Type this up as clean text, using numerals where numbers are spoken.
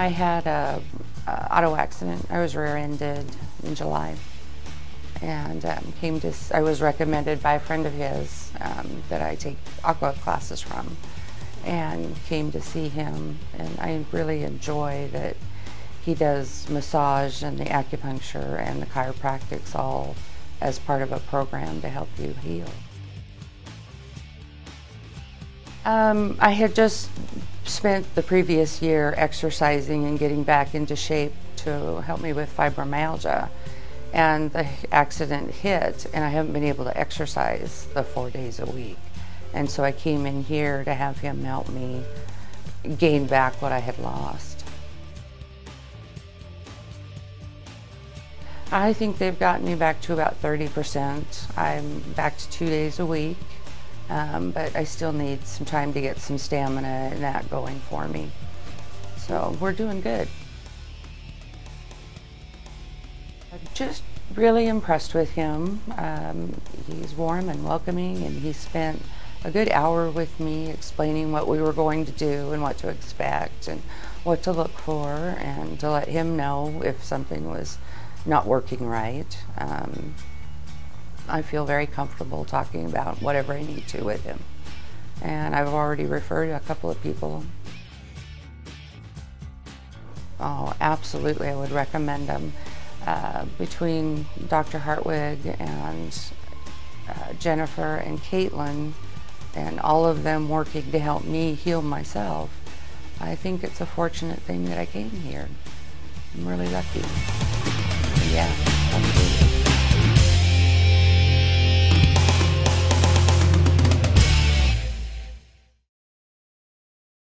I had an auto accident. I was rear-ended in July, and I was recommended by a friend of his that I take aqua classes from, and came to see him. And I really enjoy that he does massage and the acupuncture and the chiropractics all as part of a program to help you heal. I had just spent the previous year exercising and getting back into shape to help me with fibromyalgia, and the accident hit, and I haven't been able to exercise the 4 days a week. And so I came in here to have him help me gain back what I had lost. I think they've gotten me back to about 30%. I'm back to 2 days a week. But I still need some time to get some stamina and that going for me. So we're doing good. I'm just really impressed with him. He's warm and welcoming, and he spent a good hour with me explaining what we were going to do and what to expect and what to look for, and to let him know if something was not working right. I feel very comfortable talking about whatever I need to with him. And I've already referred to a couple of people. Oh, absolutely, I would recommend them. Between Dr. Hartwig and Jennifer and Caitlin, and all of them working to help me heal myself, I think it's a fortunate thing that I came here. I'm really lucky. Yeah.